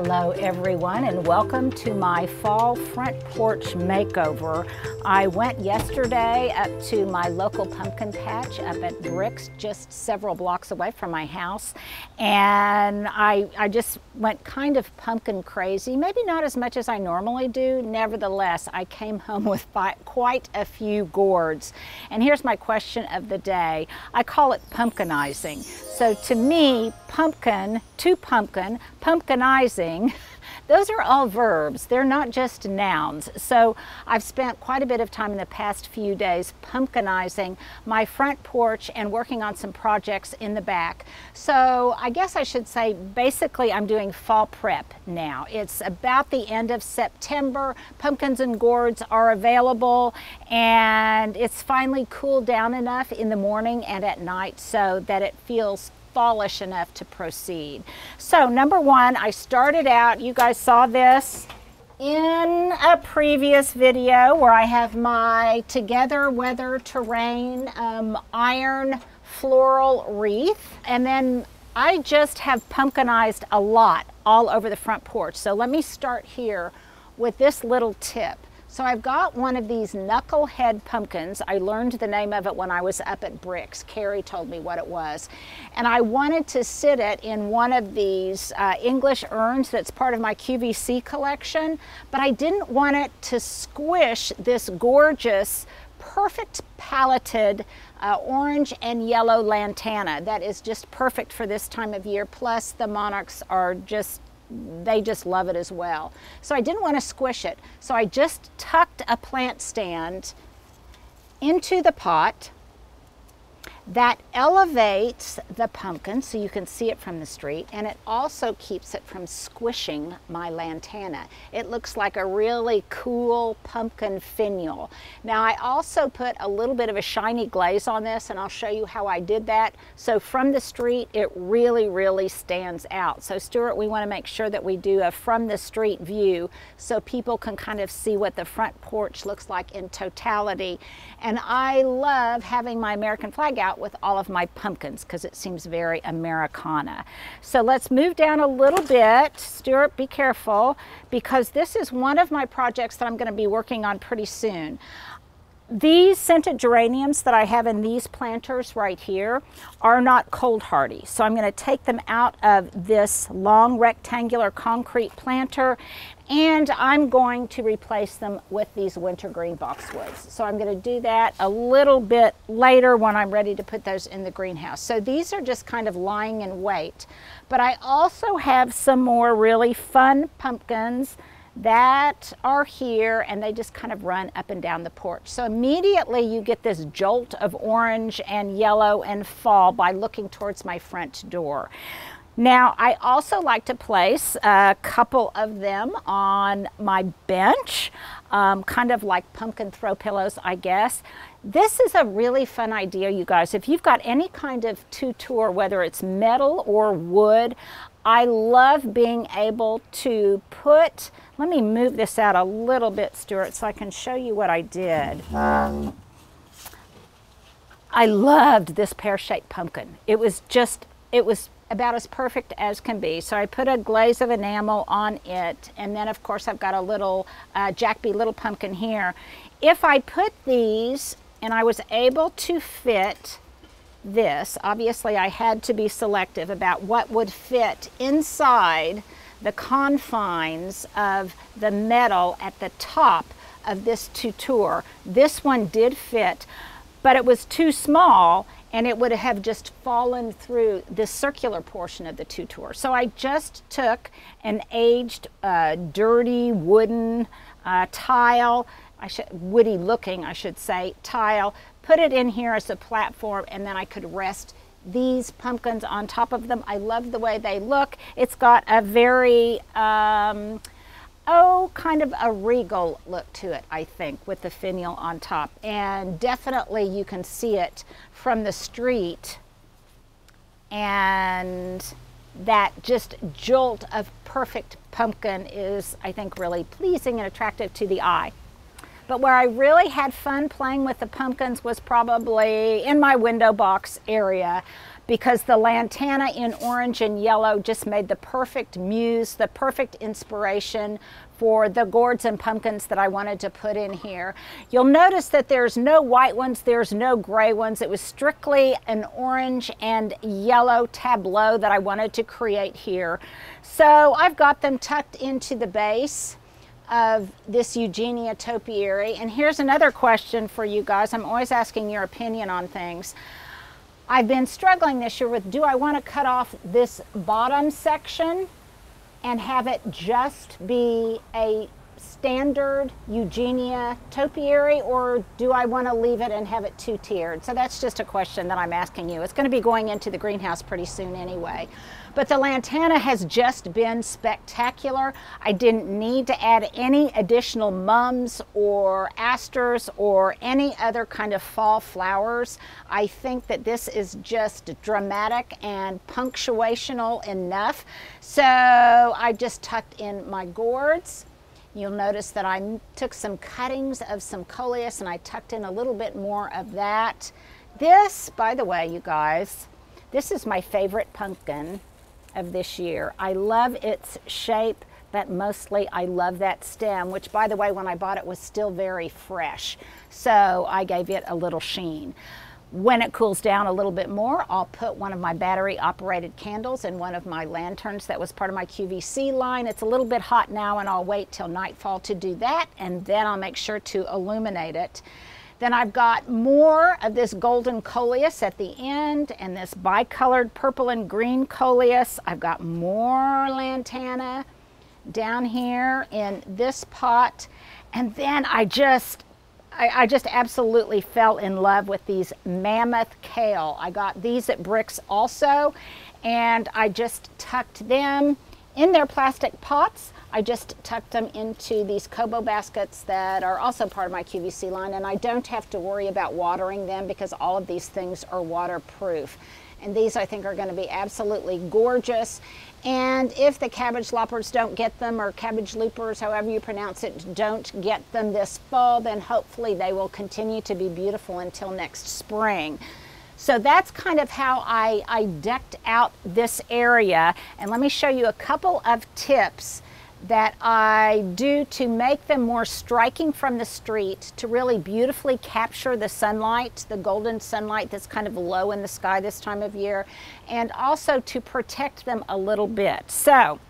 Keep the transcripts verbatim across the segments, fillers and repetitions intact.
Hello everyone, and welcome to my fall front porch makeover. I went yesterday up to my local pumpkin patch up at Bricks, just several blocks away from my house, and I, I just went kind of pumpkin crazy, maybe not as much as I normally do. Nevertheless, I came home with quite a few gourds. And here's my question of the day. I call it pumpkinizing. So to me, pumpkin, to pumpkin, pumpkinizing, those are all verbs. They're not just nouns. So I've spent quite a bit of time in the past few days pumpkinizing my front porch and working on some projects in the back. So I guess I should say basically I'm doing fall prep now. It's about the end of September. Pumpkins and gourds are available, and it's finally cooled down enough in the morning and at night so that it feels fallish enough to proceed. So number one, I started out, you guys saw this in a previous video where I have my Together Weather Terrain um, iron floral wreath, and then I just have pumpkinized a lot all over the front porch. So let me start here with this little tip. So I've got one of these knucklehead pumpkins. I learned the name of it when I was up at Bricks. Carrie told me what it was. And I wanted to sit it in one of these uh, English urns that's part of my Q V C collection, but I didn't want it to squish this gorgeous, perfect paletted uh, orange and yellow lantana that is just perfect for this time of year. Plus the monarchs are just they just love it as well. So I didn't want to squish it. So I just tucked a plant stand into the pot that elevates the pumpkin so you can see it from the street, and it also keeps it from squishing my lantana. It looks like a really cool pumpkin finial. Now I also put a little bit of a shiny glaze on this, and I'll show you how I did that. So from the street it really really stands out. So Stuart, we want to make sure that we do a from the street view so people can kind of see what the front porch looks like in totality. And I love having my American flag out with all of my pumpkins because it seems very Americana. So let's move down a little bit. Stuart, be careful, because this is one of my projects that I'm going to be working on pretty soon. These scented geraniums that I have in these planters right here are not cold hardy. So I'm going to take them out of this long rectangular concrete planter, and I'm going to replace them with these wintergreen boxwoods. So I'm going to do that a little bit later when I'm ready to put those in the greenhouse. So these are just kind of lying in wait. But I also have some more really fun pumpkins that are here, and they just kind of run up and down the porch. So immediately you get this jolt of orange and yellow and fall by looking towards my front door. Now I also like to place a couple of them on my bench, um, kind of like pumpkin throw pillows, I guess. This is a really fun idea, you guys. If you've got any kind of tutor, whether it's metal or wood, I love being able to put, let me move this out a little bit, Stuart, so I can show you what I did. Um. I loved this pear-shaped pumpkin. It was just, it was about as perfect as can be. So I put a glaze of enamel on it, and then of course I've got a little uh, Jackby little pumpkin here. If I put these, and I was able to fit this, obviously I had to be selective about what would fit inside the confines of the metal at the top of this tutor. This one did fit, but it was too small and it would have just fallen through this circular portion of the tutor. So I just took an aged, uh, dirty wooden uh, tile, I should, woody looking, I should say, tile, put it in here as a platform, and then I could rest these pumpkins on top of them. I love the way they look. It's got a very, um, oh, kind of a regal look to it, I think, with the finial on top. And definitely you can see it from the street, and that just jolt of perfect pumpkin is, I think, really pleasing and attractive to the eye. But where I really had fun playing with the pumpkins was probably in my window box area, because the lantana in orange and yellow just made the perfect muse, the perfect inspiration for the gourds and pumpkins that I wanted to put in here. You'll notice that there's no white ones, there's no gray ones. It was strictly an orange and yellow tableau that I wanted to create here. So I've got them tucked into the base of this Eugenia topiary. And here's another question for you guys. I'm always asking your opinion on things. I've been struggling this year with, do I want to cut off this bottom section and have it just be a standard Eugenia topiary, or do I want to leave it and have it two-tiered? So that's just a question that I'm asking you. It's going to be going into the greenhouse pretty soon anyway. But the lantana has just been spectacular. I didn't need to add any additional mums or asters or any other kind of fall flowers. I think that this is just dramatic and punctuational enough. So I just tucked in my gourds. You'll notice that I took some cuttings of some coleus and I tucked in a little bit more of that. This, by the way, you guys, this is my favorite pumpkin of this year. I love its shape, but mostly I love that stem, which, by the way, when I bought it was still very fresh. So I gave it a little sheen. When it cools down a little bit more, I'll put one of my battery operated candles and one of my lanterns that was part of my Q V C line. It's a little bit hot now and I'll wait till nightfall to do that, and then I'll make sure to illuminate it. Then I've got more of this golden coleus at the end and this bicolored purple and green coleus. I've got more lantana down here in this pot, and then I just I just absolutely fell in love with these mammoth kale. I got these at Bricks also, and I just tucked them in their plastic pots. I just tucked them into these Kobo baskets that are also part of my Q V C line, and I don't have to worry about watering them because all of these things are waterproof. And these, I think, are going to be absolutely gorgeous. And if the cabbage loppers don't get them, or cabbage loopers, however you pronounce it, don't get them this fall, then hopefully they will continue to be beautiful until next spring. So that's kind of how I, I decked out this area. And let me show you a couple of tips that I do to make them more striking from the street, to really beautifully capture the sunlight, the golden sunlight that's kind of low in the sky this time of year, and also to protect them a little bit. So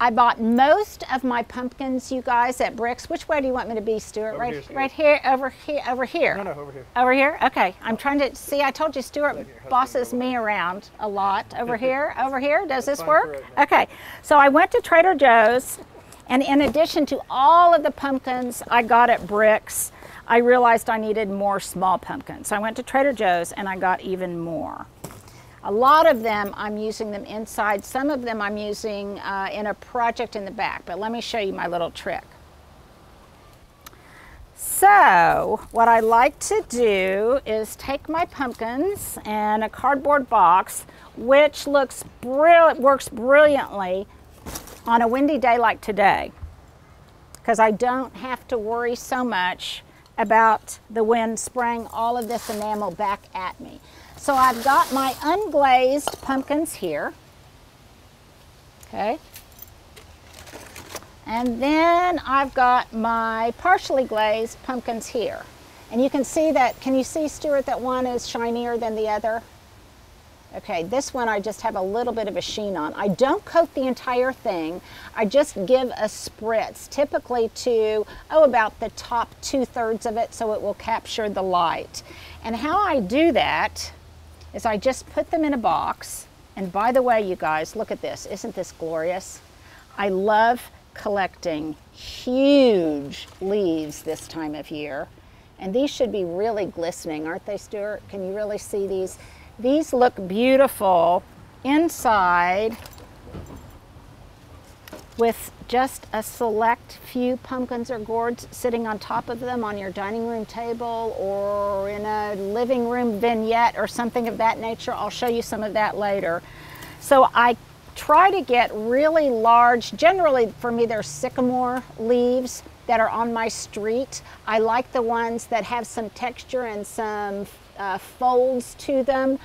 I bought most of my pumpkins, you guys, at Bricks. Which way do you want me to be, Stuart? Over right here, Stuart. Right here, over here, over here. No, no, over here. Over here? Okay. I'm trying to see. I told you, Stuart right bosses me around a lot. Over here, over here. Does That's this work? Right okay. So I went to Trader Joe's, and in addition to all of the pumpkins I got at Bricks, I realized I needed more small pumpkins. So I went to Trader Joe's, and I got even more. A lot of them I'm using them inside. Some of them I'm using uh, in a project in the back, but let me show you my little trick. So what I like to do is take my pumpkins and a cardboard box, which looks brilliant, works brilliantly on a windy day like today, because I don't have to worry so much about the wind spraying all of this enamel back at me. So I've got my unglazed pumpkins here, okay, and then I've got my partially glazed pumpkins here. And you can see that, can you see, Stuart, that one is shinier than the other? Okay, this one I just have a little bit of a sheen on. I don't coat the entire thing. I just give a spritz, typically to, oh, about the top two-thirds of it, so it will capture the light. And how I do that is I just put them in a box. And by the way, you guys, look at this. Isn't this glorious? I love collecting huge leaves this time of year. And these should be really glistening, aren't they, Stuart? Can you really see these? These look beautiful inside with just a select few pumpkins or gourds sitting on top of them on your dining room table or in a living room vignette or something of that nature. I'll show you some of that later. So I try to get really large, generally for me they're sycamore leaves that are on my street. I like the ones that have some texture and some uh, folds to them,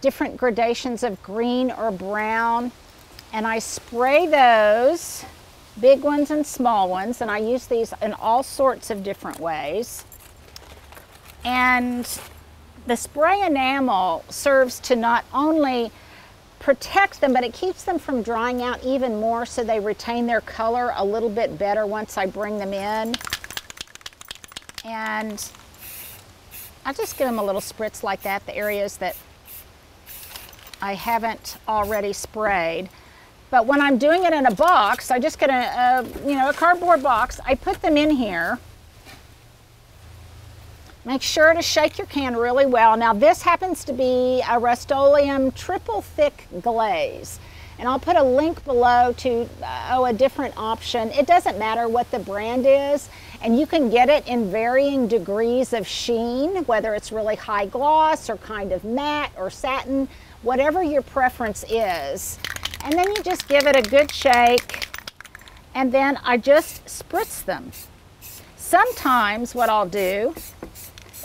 different gradations of green or brown. And I spray those, big ones and small ones, and I use these in all sorts of different ways. And the spray enamel serves to not only protect them, but it keeps them from drying out even more, so they retain their color a little bit better once I bring them in. And I just give them a little spritz like that, the areas that I haven't already sprayed. But when I'm doing it in a box, I just get a, a you know, a cardboard box, I put them in here. Make sure to shake your can really well. Now this happens to be a Rust-Oleum Triple Thick Glaze. And I'll put a link below to oh, a different option. It doesn't matter what the brand is, and you can get it in varying degrees of sheen, whether it's really high gloss or kind of matte or satin, whatever your preference is. And then you just give it a good shake, and then I just spritz them. Sometimes what I'll do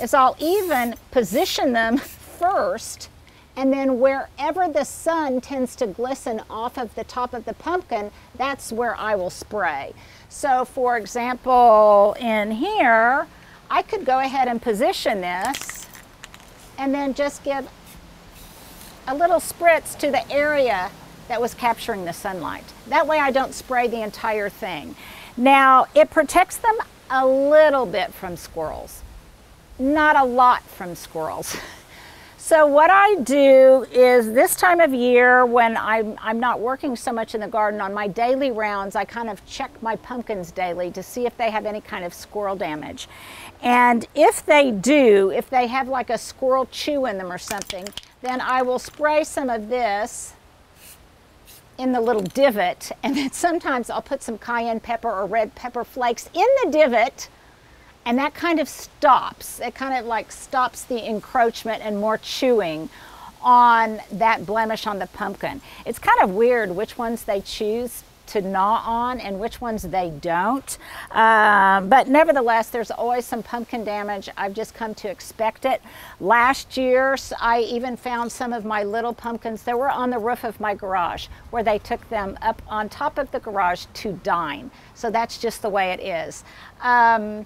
is I'll even position them first, and then wherever the sun tends to glisten off of the top of the pumpkin, that's where I will spray. So for example, in here, I could go ahead and position this and then just give a little spritz to the area that was capturing the sunlight. That way I don't spray the entire thing. Now, it protects them a little bit from squirrels. Not a lot from squirrels. So what I do is, this time of year when I'm, I'm not working so much in the garden, on my daily rounds, I kind of check my pumpkins daily to see if they have any kind of squirrel damage. And if they do, if they have like a squirrel chew in them or something, then I will spray some of this in the little divot. And then sometimes I'll put some cayenne pepper or red pepper flakes in the divot, and that kind of stops, it kind of like stops the encroachment and more chewing on that blemish on the pumpkin. It's kind of weird which ones they choose to gnaw on and which ones they don't. Um, but nevertheless, there's always some pumpkin damage. I've just come to expect it. Last year, I even found some of my little pumpkins that were on the roof of my garage, where they took them up on top of the garage to dine. So that's just the way it is. Um,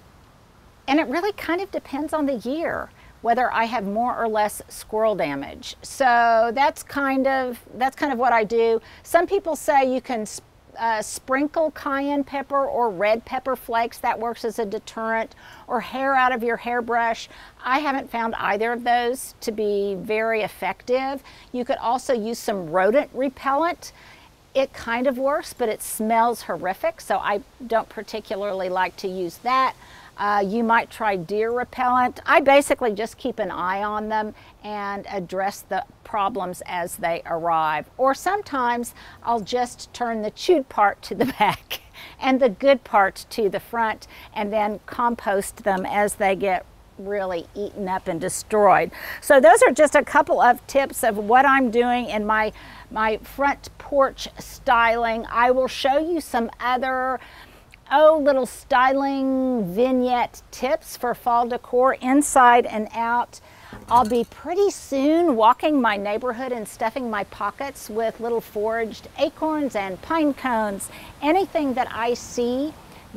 and it really kind of depends on the year, whether I have more or less squirrel damage. So that's kind of, that's kind of what I do. Some people say you can Uh, sprinkle cayenne pepper or red pepper flakes, that works as a deterrent, or hair out of your hairbrush. I haven't found either of those to be very effective. You could also use some rodent repellent. It kind of works, but it smells horrific, so I don't particularly like to use that. Uh, you might try deer repellent. I basically just keep an eye on them and address the problems as they arrive. Or sometimes I'll just turn the chewed part to the back and the good part to the front, and then compost them as they get really eaten up and destroyed. So those are just a couple of tips of what I'm doing in my, my front porch styling. I will show you some other Oh, little styling vignette tips for fall decor inside and out. I'll be pretty soon walking my neighborhood and stuffing my pockets with little foraged acorns and pine cones. Anything that I see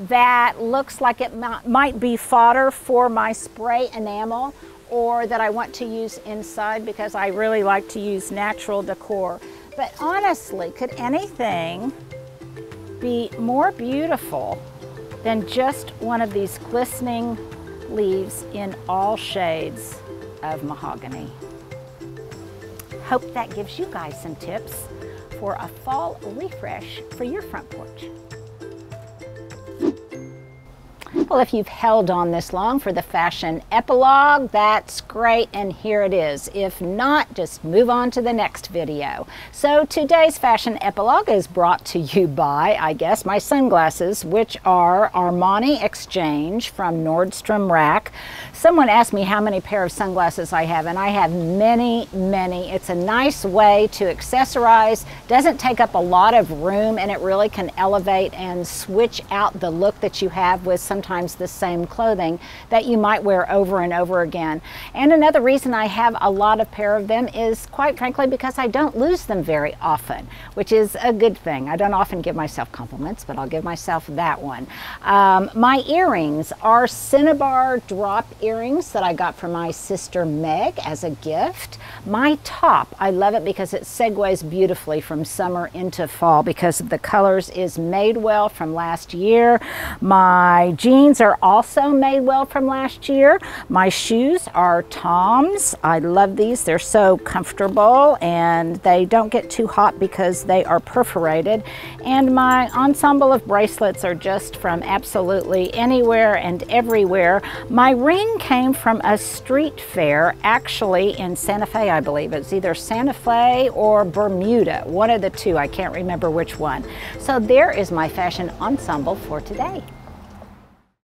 that looks like it might be fodder for my spray enamel, or that I want to use inside, because I really like to use natural decor. But honestly, could anything be more beautiful than just one of these glistening leaves in all shades of mahogany? Hope that gives you guys some tips for a fall refresh for your front porch. Well, if you've held on this long for the fashion epilogue, that's great, and here it is. If not, just move on to the next last video. So today's fashion epilogue is brought to you by, I guess, my sunglasses, which are Armani Exchange from Nordstrom Rack. Someone asked me how many pair of sunglasses I have, and I have many, many. It's a nice way to accessorize, doesn't take up a lot of room, and it really can elevate and switch out the look that you have with sometimes the same clothing that you might wear over and over again. And another reason I have a lot of pair of them is, quite frankly, because I don't lose them very often, which is a good thing. I don't often give myself compliments, but I'll give myself that one. Um, my earrings are Cinnabar drop earrings that I got from my sister Meg as a gift. My top, I love it because it segues beautifully from summer into fall because of the colors, is Madewell from last year. My jeans are also Madewell from last year. My shoes are Tom's. I love these. They're so comfortable and they don't get too hot because they are perforated. And my ensemble of bracelets are just from absolutely anywhere and everywhere. My ring came from a street fair, actually in Santa Fe, I believe. It's either Santa Fe or Bermuda, one of the two. I can't remember which one. So there is my fashion ensemble for today.